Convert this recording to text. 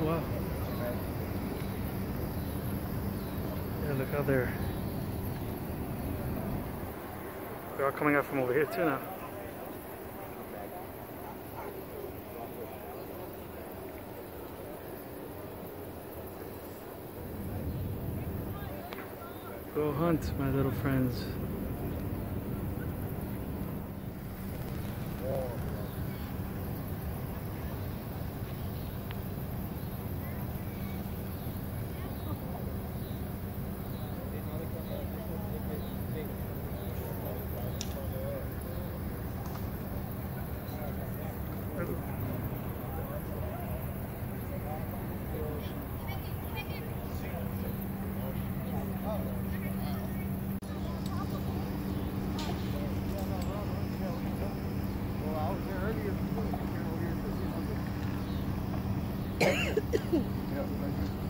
Oh wow. Yeah, look out there. They are coming up from over here too now. Go hunt, my little friends. Yeah, thank you.